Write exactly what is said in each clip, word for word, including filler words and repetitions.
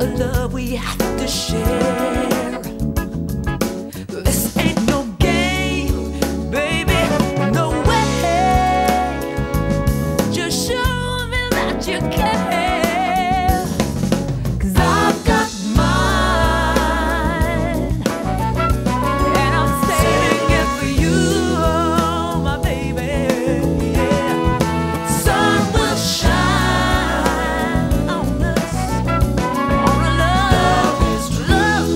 a love we have to share. This ain't no game, baby, no way. Just show me that you care, 'cause I've got mine, and I'm saving it for you, oh, my baby, yeah. Sun will shine. Love is love.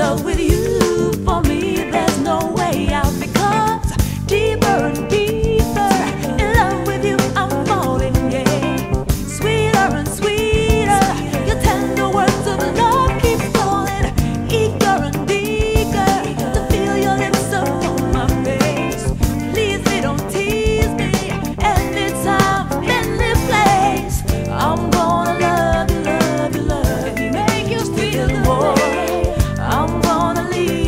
love with you. For me, there's no way out, because deeper and deeper in love with you I'm falling, yeah. Sweeter and sweeter, your tender words of love keep falling. Eager and eager to feel your lips up on my face. Please, they don't tease me every time, any place. I'm gonna love you, love you, love you, make you feel the boy. I'm gonna leave.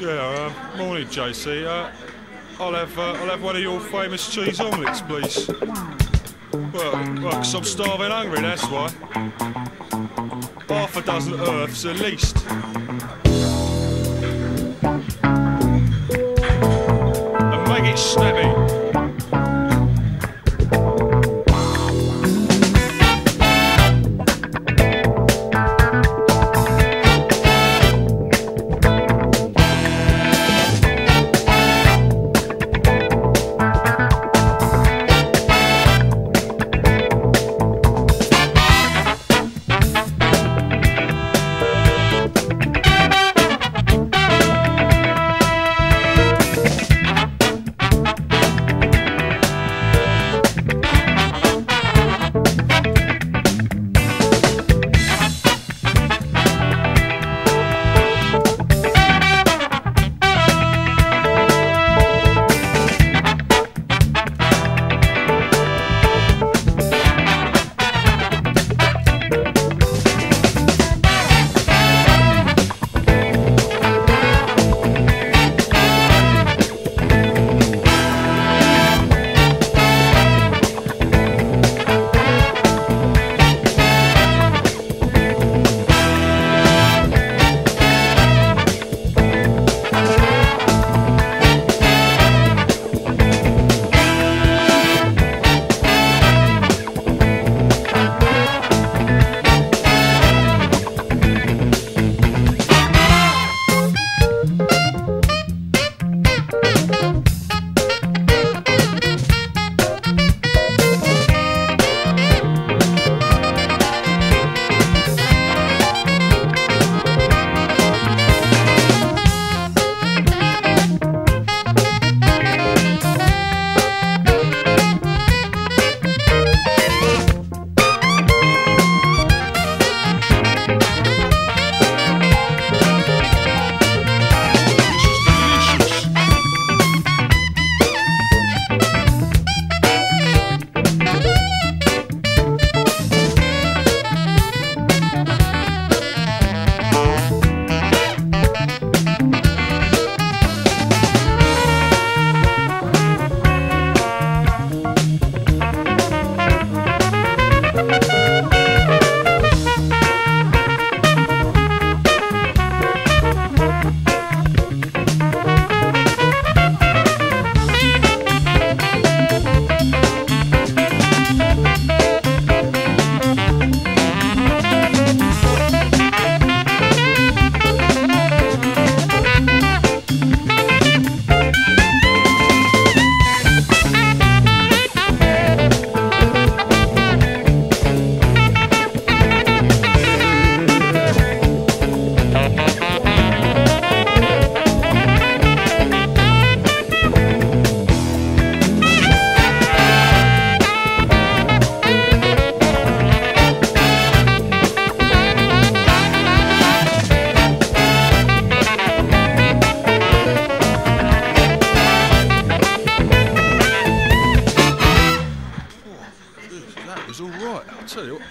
Yeah, um, morning, J C. Uh, I'll have uh, I'll have one of your famous cheese omelettes, please. Well, well, 'cause I'm starving hungry, that's why. Half a dozen earths at least. And make it snappy.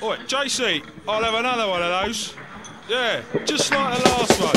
Alright, J C, I'll have another one of those. Yeah, just like the last one.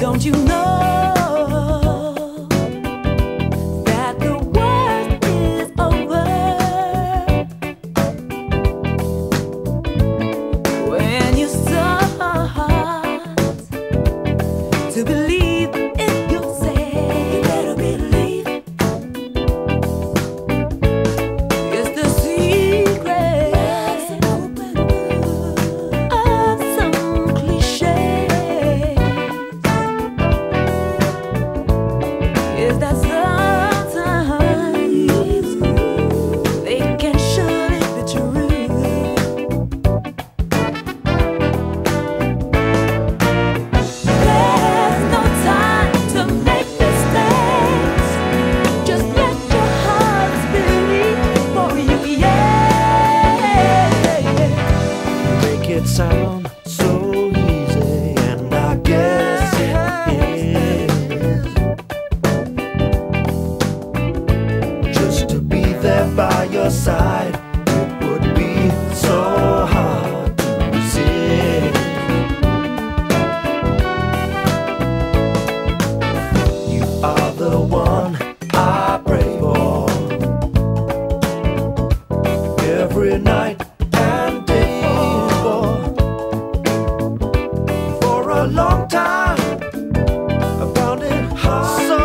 Don't you know that the worst is over when you start to believe in yourself? You better believe. It's the secret of some cliché. Is that sometimes they can't shut it, the truth. There's no time to make mistakes. Just let your heart believe for you, yeah. Make it sound so easy, and I guess it is. By your side, it would be so hard to resist. You are the one I pray for every night and day, for for a long time. I found it hard. So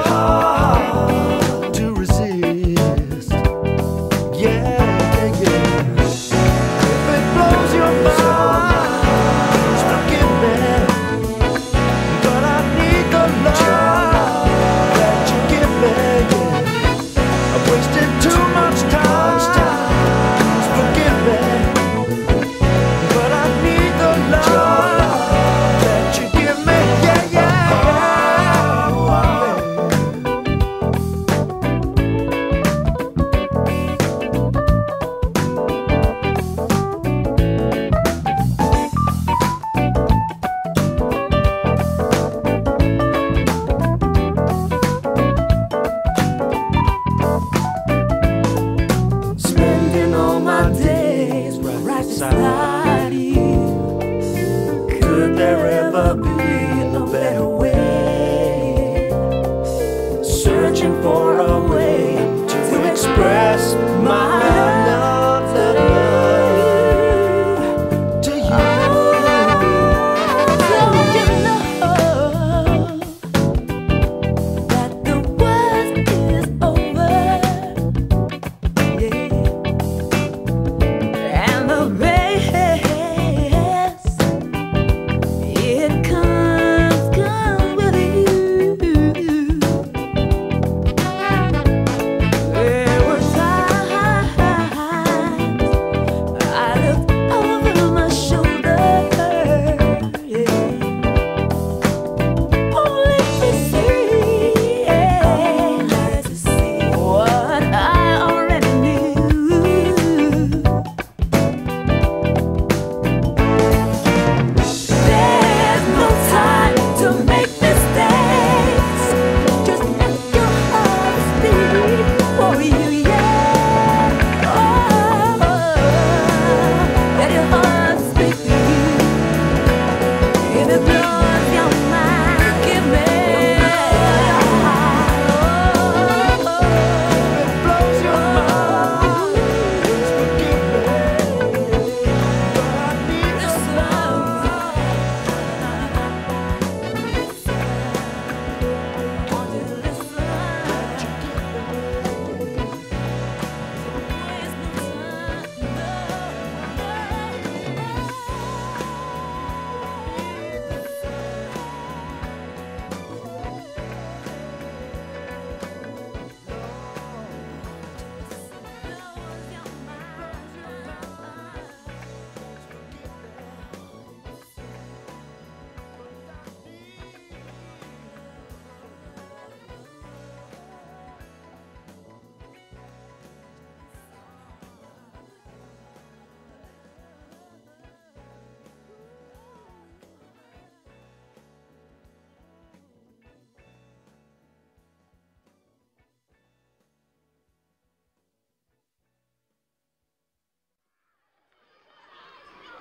could there ever be a better way? Searching for a way to express my love to you. Don't you know that the worst is over? Yeah, and the. It comes.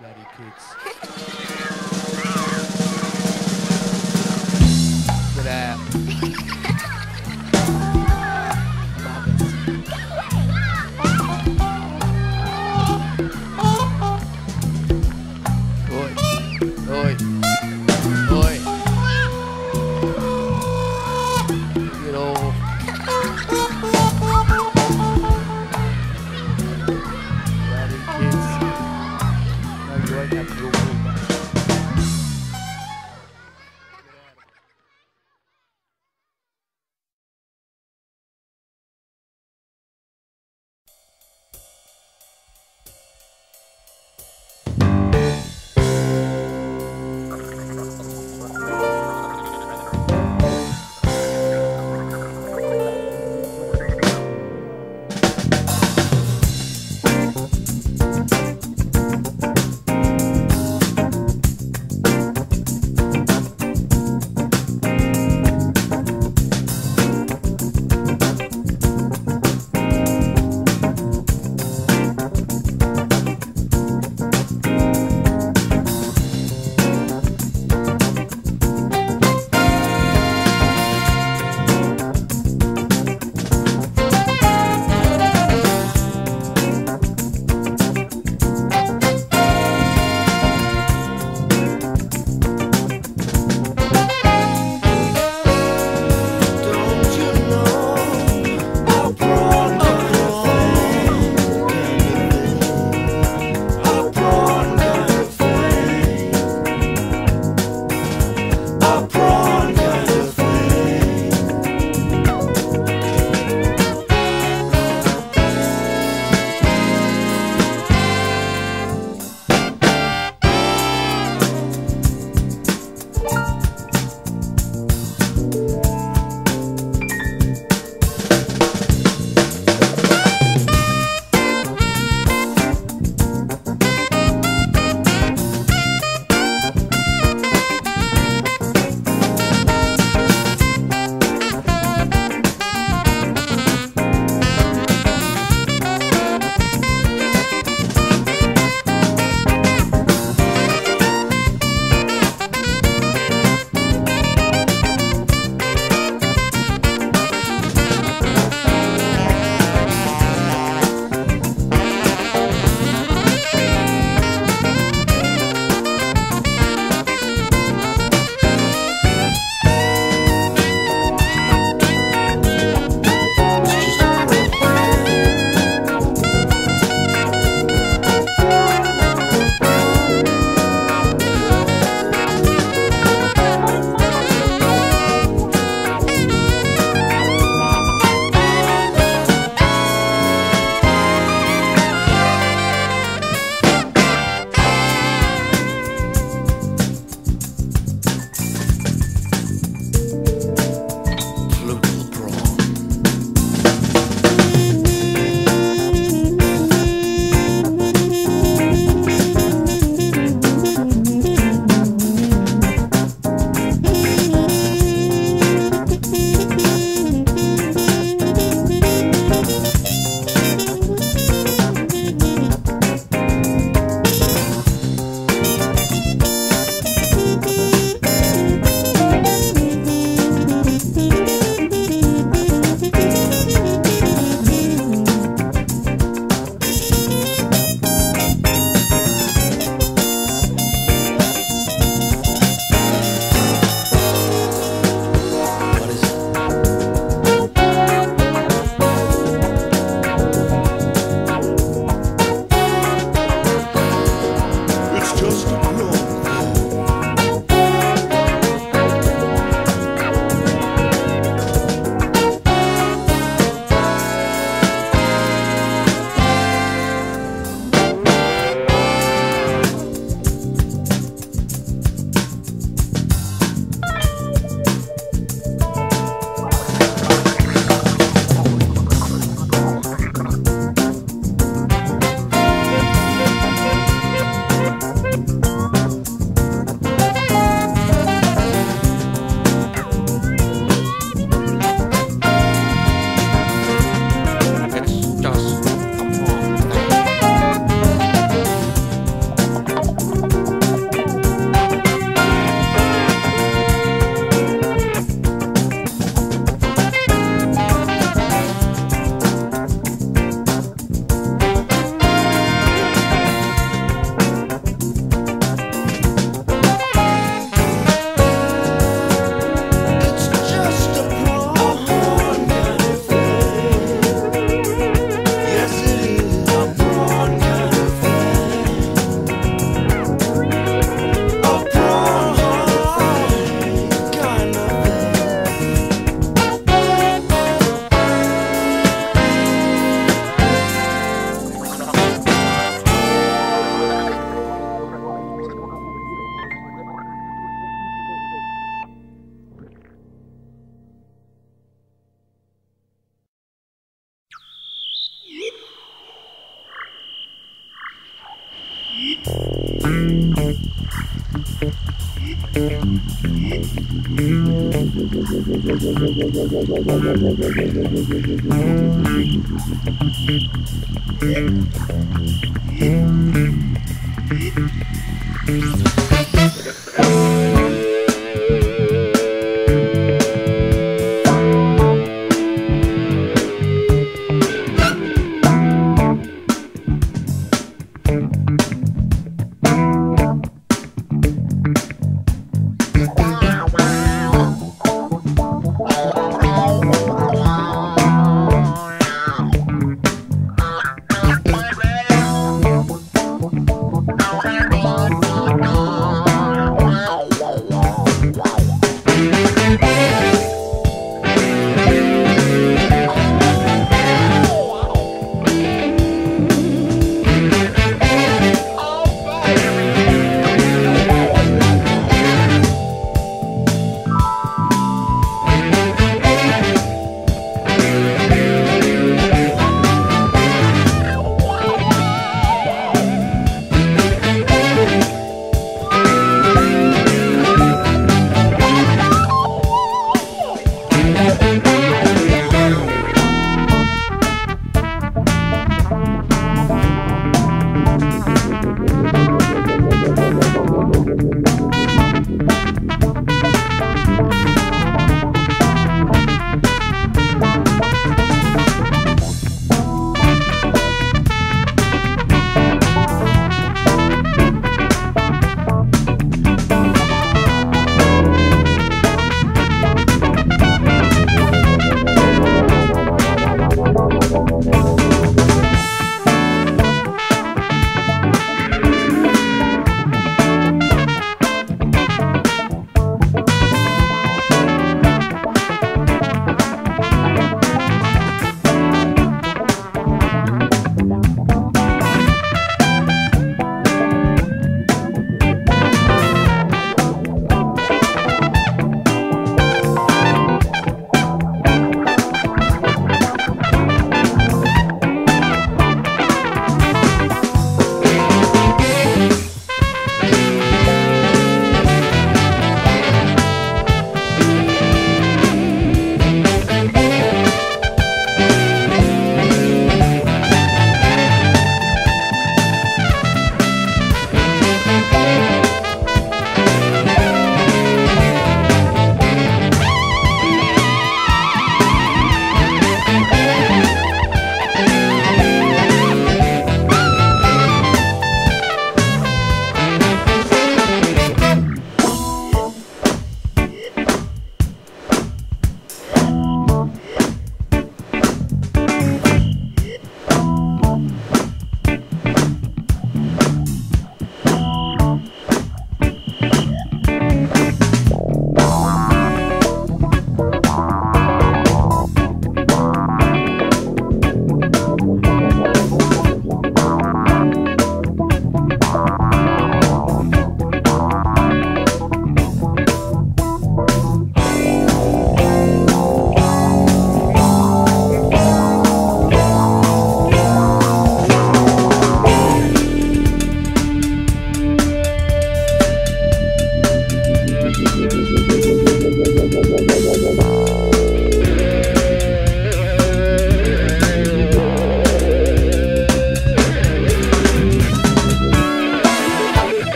Bloody kids. Look at that. Have to go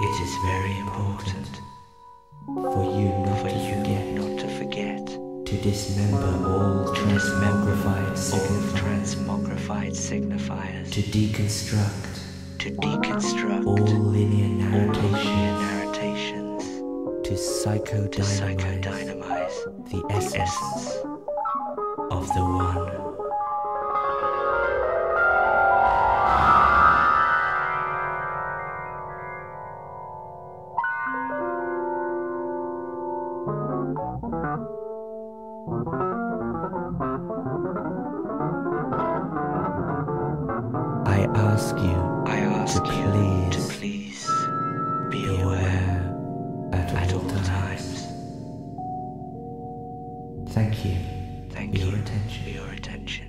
It is very important for you not to forget, not to forget, to dismember all transmogrified signifiers, to deconstruct, to deconstruct all linear narrations, to psychodynamize the essence of the one. I ask you, I ask to, you please to please be aware at, at all, all times. times. Thank you. Thank your you attention. for your attention.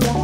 Bye.